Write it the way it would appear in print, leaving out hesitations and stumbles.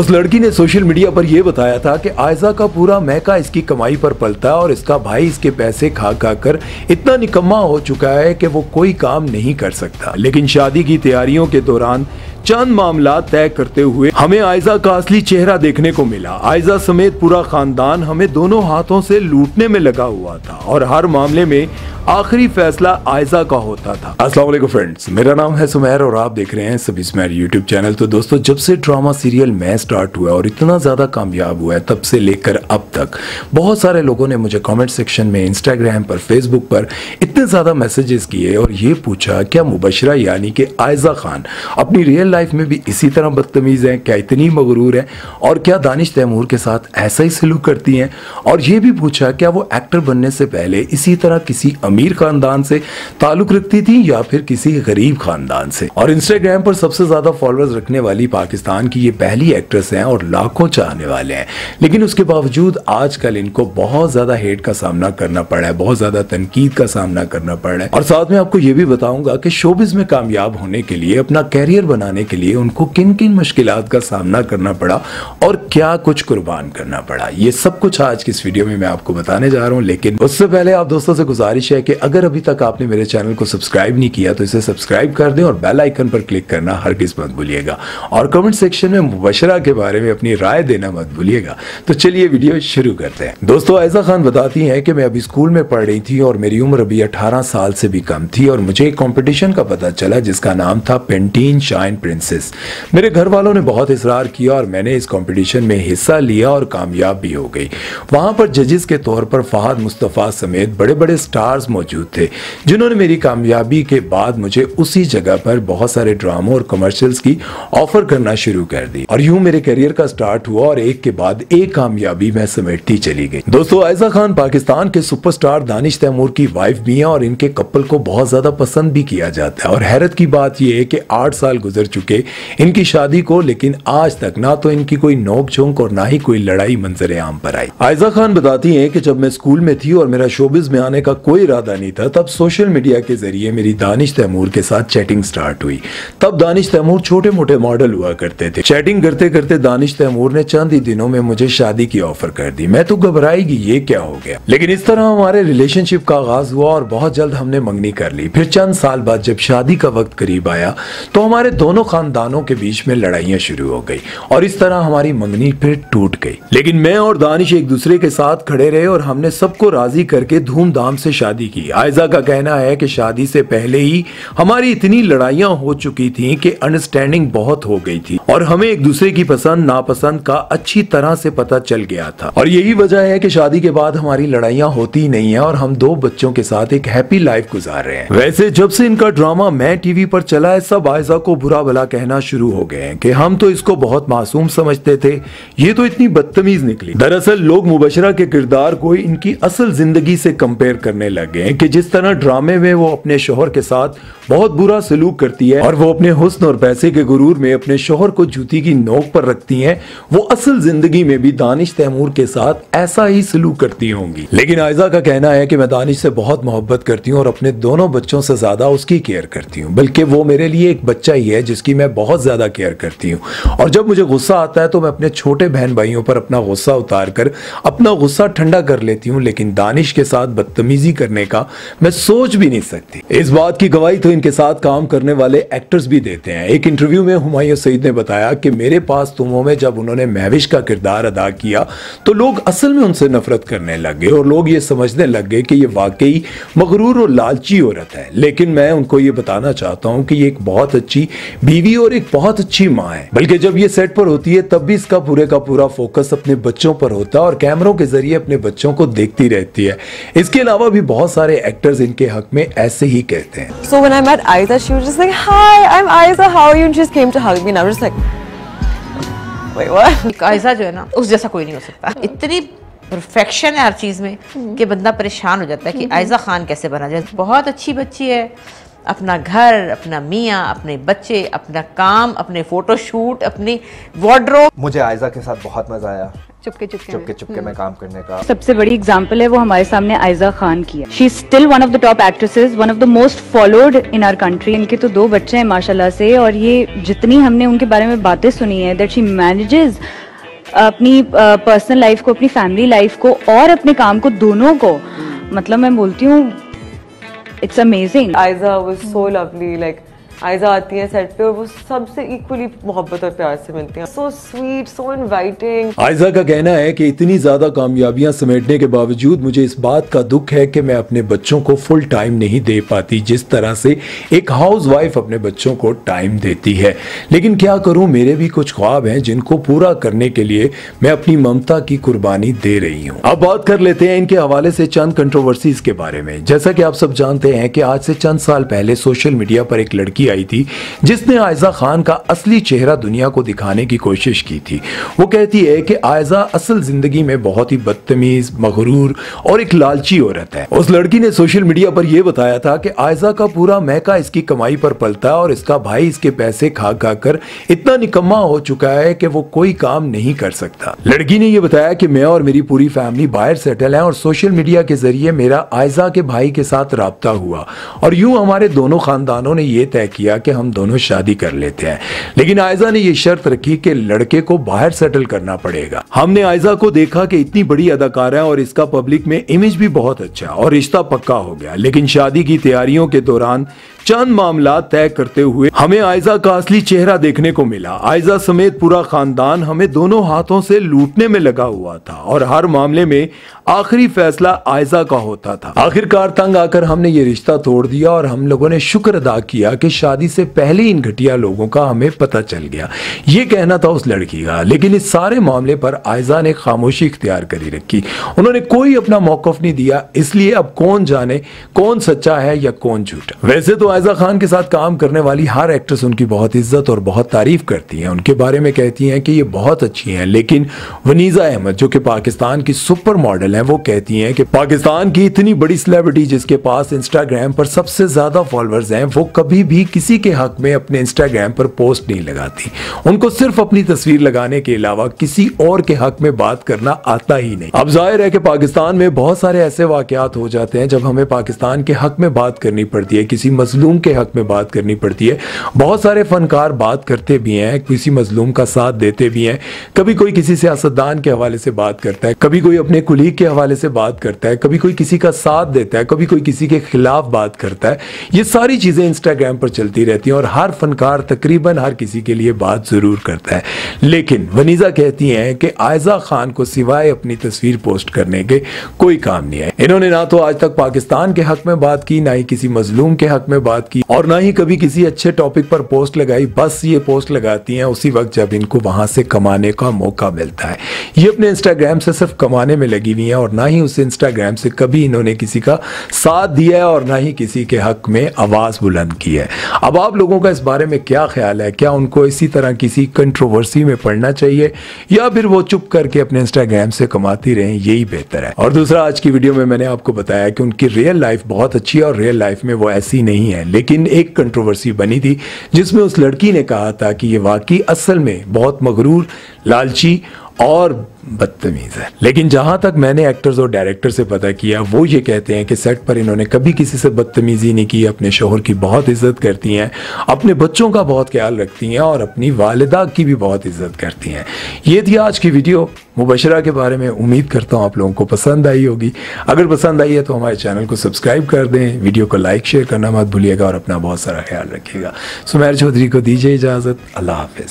उस लड़की ने सोशल मीडिया पर यह बताया था कि आयजा का पूरा महका इसकी कमाई पर पलता है और इसका भाई इसके पैसे खा खा कर इतना निकम्मा हो चुका है कि वो कोई काम नहीं कर सकता। लेकिन शादी की तैयारियों के दौरान चंद मामला तय करते हुए हमें आयजा का असली चेहरा देखने को मिला। आयजा समेत पूरा खानदान हमें दोनों हाथों से लूटने में लगा हुआ था और हर मामले में आखिरी फैसला आयजा का होता था। अस्सलाम वालेकुम फ्रेंड्स, मेरा नाम है सुमैर और आप देख रहे हैं सबी सुमैर यूट्यूब चैनल। तो दोस्तों, जब से ड्रामा सीरियल मैं स्टार्ट हुआ और इतना ज्यादा कामयाब हुआ है, तब से लेकर अब तक बहुत सारे लोगों ने मुझे कमेंट सेक्शन में, इंस्टाग्राम पर, फेसबुक पर इतने ज्यादा मैसेजेस किए और ये पूछा क्या मुबशरा यानी कि आयजा खान अपनी रियल लाइफ में भी इसी तरह बदतमीज है, क्या इतनी मगरूर है और क्या दानिश तैमूर के साथ ऐसा ही सलूक करती है, और ये भी पूछा क्या वो एक्टर बनने से पहले इसी तरह किसी अमीर खानदान से ताल्लुक रखती थी या फिर किसी गरीब खानदान से। और इंस्टाग्राम पर सबसे ज्यादा फॉलोअर्स रखने वाली पाकिस्तान की ये पहली एक्ट्रेस हैं और लाखों चाहने वाले हैं, लेकिन उसके बावजूद आजकल इनको बहुत ज्यादा हेट का सामना करना पड़ा है, बहुत ज्यादा तनकीद का सामना करना पड़ रहा है। और साथ में आपको ये भी बताऊंगा कि शोबिज में कामयाब होने के लिए, अपना कैरियर बनाने के लिए उनको किन किन मुश्किलात का सामना करना पड़ा और क्या कुछ कुर्बान करना पड़ा। ये सब कुछ आज की इस वीडियो में मैं आपको बताने जा रहा हूँ, लेकिन उससे पहले आप दोस्तों से गुजारिश है कि अगर अभी तक आपने मेरे चैनल को सब्सक्राइब नहीं किया तो इसे सब्सक्राइब कर दें और बेल आइकन पर क्लिक करना हरगिज़ मत भूलिएगा और कमेंट सेक्शन में मुबशरा के बारे में अपनी राय देना मत भूलिएगा। तो चलिए वीडियो शुरू करते हैं। दोस्तों, आयजा खान बताती हैं कि मैं अभी स्कूल में पढ़ रही थी और मेरी उम्र अभी 18 साल से भी कम थी और मुझे एक कॉम्पिटिशन का पता चला जिसका नाम था पेंटीन शाइन प्रिंसेस। मेरे घर वालों ने बहुत इसरार किया और मैंने इस कॉम्पिटिशन में हिस्सा लिया और कामयाब भी हो गई। वहां पर जजेस के तौर पर फहद मुस्तफा समेत बड़े बड़े स्टार्स मौजूद थे जिन्होंने मेरी कामयाबी के बाद मुझे उसी जगह पर बहुत सारे ड्रामों और कमर्शियल्स की ऑफर करना शुरू कर दी और यूं मेरे करियर का स्टार्ट हुआ और एक के बाद एक कामयाबी मैं समेटती चली गई। दोस्तों, आयजा खान पाकिस्तान के सुपरस्टार दानिश तैमूर की वाइफ भी हैं और इनके कपल को बहुत ज्यादा पसंद भी किया जाता है। और हैरत की बात यह है कि 8 साल गुजर चुके इनकी शादी को, लेकिन आज तक ना तो इनकी कोई नोकझोंक और ना ही कोई लड़ाई मंजर आम पर आई। आयजा खान बताती है कि जब मैं स्कूल में थी और मेरा शोबिज में आने का कोई नहीं था, तब सोशल मीडिया के जरिए मेरी दानिश तैमूर के साथ चैटिंग स्टार्ट हुई। तब दानिश तैमूर छोटे मोटे मॉडल हुआ करते थे। चैटिंग करते करते दानिश तैमूर ने चंद ही दिनों में मुझे शादी की ऑफर कर दी। मैं तो घबराएगी, ये क्या हो गया, लेकिन इस तरह हमारे रिलेशनशिप का आगाज हुआ और बहुत जल्द हमने मंगनी कर ली। फिर चंद साल बाद जब शादी का वक्त करीब आया तो हमारे दोनों खानदानों के बीच में लड़ाइयां शुरू हो गई और इस तरह हमारी मंगनी फिर टूट गई। लेकिन मैं और दानिश एक दूसरे के साथ खड़े रहे और हमने सबको राजी करके धूमधाम से शादी की। आयजा का कहना है कि शादी से पहले ही हमारी इतनी लड़ाइयां हो चुकी थीं कि अंडरस्टैंडिंग बहुत हो गई थी और हमें एक दूसरे की पसंद नापसंद का अच्छी तरह से पता चल गया था और यही वजह है कि शादी के बाद हमारी लड़ाइयां होती नहीं है और हम 2 बच्चों के साथ एक हैप्पी लाइफ गुजार रहे हैं। वैसे जब से इनका ड्रामा मैं टीवी पर चला है, सब आयजा को बुरा भला कहना शुरू हो गए हैं कि हम तो इसको बहुत मासूम समझते थे, ये तो इतनी बदतमीज निकली। दरअसल लोग मुबशरा के किरदार को इनकी असल जिंदगी से कंपेयर करने लगे कि जिस तरह ड्रामे में वो अपने शोहर के साथ बहुत बुरा सलूक करती है और वो अपने हुस्न और पैसे के गुरूर में अपने शोहर को जूती की नोक पर रखती हैं, वो असल जिंदगी में भी दानिश तैमूर के साथ ऐसा ही सलूक करती होंगी। लेकिन आयजा का कहना है कि मैं दानिश से बहुत मोहब्बत करती हूँ और अपने दोनों बच्चों से ज्यादा उसकी केयर करती हूँ, बल्कि वो मेरे लिए एक बच्चा ही है जिसकी मैं बहुत ज्यादा केयर करती हूँ। और जब मुझे गुस्सा आता है तो मैं अपने छोटे बहन भाइयों पर अपना गुस्सा उतार कर अपना गुस्सा ठंडा कर लेती हूँ, लेकिन दानिश के साथ बदतमीजी करने का मैं सोच भी नहीं सकती। इस बात की गवाही तो इनके साथ काम करने वाले एक्टर्स भी देते हैं। एक इंटरव्यू में हुमायूं सईद ने बताया कि मेरे पास तुमों में जब उन्होंने महविश का किरदार अदा किया तो लोग असल में उनसे नफरत करने लगे और लोग ये समझने लगे कि ये वाकई मगरूर और लालची औरत है, लेकिन मैं उनको ये बताना चाहता हूँ कि ये एक बहुत अच्छी बीवी और एक बहुत अच्छी माँ है। बल्कि जब ये सेट पर होती है तब भी इसका पूरे का पूरा फोकस अपने बच्चों पर होता है और कैमरों के जरिए अपने बच्चों को देखती रहती है। इसके अलावा भी बहुत सारे एक्टर्स इनके हक में ऐसे ही कहते हैं। So when I met Aiza, she was just like, "Hi, I'm Aiza. How are you?" And she just came to hug me, and I was just like, "Wait, what?" Aiza जो है ना, उस जैसा कोई नहीं हो सकता। इतनी परफेक्शन है हर चीज में कि बंदा परेशान हो जाता है कि आयजा खान कैसे बना जाए। बहुत अच्छी बच्ची है, अपना घर, अपना मियाँ, अपने बच्चे, अपना काम, अपने फोटोशूट, अपनी वार्डरोब। मुझे आयजा के साथ बहुत मजा आया चुपके में काम करने का सबसे बड़ी एग्जांपल है वो हमारे सामने आयजा खान की है। She is still one of the top actresses, one of the most followed in our country. इनके तो 2 बच्चे हैं माशाल्लाह से, और ये जितनी हमने उनके बारे में बातें सुनी है दैट शी मैनेजेस अपनी पर्सनल लाइफ को, अपनी फैमिली लाइफ को और अपने काम को, दोनों को। मतलब मैं बोलती हूँ it's amazing. Ayeza was so lovely, like Ayeza आती है सेट पे और वो सबसे इक्वली मोहब्बत और प्यार से मिलती हैं। सो स्वीट, सो इनवाइटिंग। आयजा का कहना है कि इतनी ज्यादा कामयाबियां समेटने के बावजूद मुझे इस बात का दुख है कि मैं अपने बच्चों को फुल टाइम नहीं दे पाती जिस तरह से एक हाउसवाइफ अपने बच्चों को टाइम देती है। लेकिन क्या करूं, मेरे भी कुछ ख्वाब हैं जिनको पूरा करने के लिए मैं अपनी ममता की कुर्बानी दे रही हूँ। अब बात कर लेते हैं इनके हवाले से चंद कंट्रोवर्सीज के बारे में। जैसा की आप सब जानते हैं कि आज से चंद साल पहले सोशल मीडिया पर एक लड़की आई थी जिसने आयजा खान का असली चेहरा दुनिया को दिखाने की कोशिश की थी। वो कहती है कि आयजा असल जिंदगी में बहुत ही बदतमीज, मगरूर और एक लालची औरत है। उस लड़की ने सोशल मीडिया पर यह बताया था कि आयजा का पूरा महका इसकी कमाई पर पलता है और इसका भाई इसके पैसे खा खा कर इतना निकम्मा हो चुका है कि वो कोई काम नहीं कर सकता। लड़की ने यह बताया कि मैं और मेरी पूरी फैमिली बाहर सेटल है और सोशल मीडिया के जरिए मेरा आयजा के भाई के साथ रब्ता हुआ और यूं हमारे दोनों खानदानों ने यह तय किया कि हम दोनों शादी कर लेते हैं। लेकिन आयजा ने ये शर्त रखी कि लड़के को बाहर सेटल करना पड़ेगा। हमने आयजा को देखा कि इतनी बड़ी अदाकारा है और इसका पब्लिक में इमेज भी बहुत अच्छा और रिश्ता पक्का हो गया। लेकिन शादी की तैयारियों के दौरान चंद मामला तय करते हुए हमें आयजा का असली चेहरा देखने को मिला। आयजा समेत पूरा खानदान हमें दोनों हाथों से लूटने में लगा हुआ था और हर मामले में आखिरी फैसला आयजा का होता था। आखिरकार तंग आकर हमने ये रिश्ता तोड़ दिया और हम लोगों ने शुक्र अदा किया कि शादी से पहले इन घटिया लोगों का हमें पता चल गया। ये कहना था उस लड़की का। लेकिन इस सारे मामले पर आयजा ने खामोशी इख्तियार करी रखी। उन्होंने कोई अपना मौकफ नहीं दिया, इसलिए अब कौन जाने कौन सच्चा है या कौन झूठा। वैसे तो आयजा खान के साथ काम करने वाली हर एक्ट्रेस उनकी बहुत इज्जत और बहुत तारीफ करती हैं, उनके बारे में कहती हैं कि ये बहुत अच्छी हैं। लेकिन वनीजा अहमद जो कि पाकिस्तान की सुपर मॉडल हैं, वो कहती हैं कि पाकिस्तान की इतनी बड़ी सेलिब्रिटी जिसके पास इंस्टाग्राम पर सबसे ज्यादा फॉलोअर्स हैं, वो कभी भी किसी के हक में अपने इंस्टाग्राम पर पोस्ट नहीं लगाती। उनको सिर्फ अपनी तस्वीर लगाने के अलावा किसी और के हक में बात करना आता ही नहीं। अब जाहिर है कि पाकिस्तान में बहुत सारे ऐसे वाकयात हो जाते हैं जब हमें पाकिस्तान के हक में बात करनी पड़ती है, किसी मजलूम के हक में बात करनी पड़ती है। बहुत सारे फनकार बात करते भी हैं, किसी मजलूम का साथ देते भी हैं। कभी कोई किसी सियासतदान के हवाले से बात करता है, कभी कोई अपने कुलीग के हवाले से बात करता है, कभी कोई किसी का साथ देता है, कभी कोई किसी के खिलाफ बात करता है। ये सारी चीजें इंस्टाग्राम पर चलती रहती हैं और हर फनकार तकरीबन हर किसी के लिए बात जरूर करता है। लेकिन वनीजा कहती हैं कि आयजा खान को सिवाय अपनी तस्वीर पोस्ट करने के कोई काम नहीं है। इन्होंने ना तो आज तक पाकिस्तान के हक में बात की, ना ही किसी मजलूम के हक में बात की और ना ही कभी किसी अच्छे टॉपिक पर पोस्ट लगाई। बस ये पोस्ट लगाती हैं उसी वक्त जब इनको वहां से कमाने का मौका मिलता है। ये अपने इंस्टाग्राम से सिर्फ कमाने में लगी हुई हैं और ना ही उस इंस्टाग्राम से कभी इन्होंने किसी का साथ दिया है और ना ही किसी के हक में आवाज बुलंद की है। अब आप लोगों का इस बारे में क्या ख्याल है? क्या उनको इसी तरह किसी कंट्रोवर्सी में पढ़ना चाहिए या फिर वो चुप करके अपने इंस्टाग्राम से कमाती रहें, यही बेहतर है। और दूसरा, आज की वीडियो में मैंने आपको बताया कि उनकी रियल लाइफ बहुत अच्छी है और रियल लाइफ में वो ऐसी नहीं है। लेकिन एक कंट्रोवर्सी बनी थी जिसमें उस लड़की ने कहा था कि ये वाकई असल में बहुत मगरूर, लालची और बदतमीज है। लेकिन जहां तक मैंने एक्टर्स और डायरेक्टर से पता किया, वो ये कहते हैं कि सेट पर इन्होंने कभी किसी से बदतमीजी नहीं की, अपने शोहर की बहुत इज्जत करती हैं, अपने बच्चों का बहुत ख्याल रखती हैं और अपनी वालिदा की भी बहुत इज्जत करती हैं। ये थी आज की वीडियो मुबशरा के बारे में। उम्मीद करता हूँ आप लोगों को पसंद आई होगी। अगर पसंद आई है तो हमारे चैनल को सब्सक्राइब कर दें, वीडियो को लाइक शेयर करना मत भूलिएगा और अपना बहुत सारा ख्याल रखिएगा। सुमैर चौधरी को दीजिए इजाज़त। अल्लाह हाफिज़।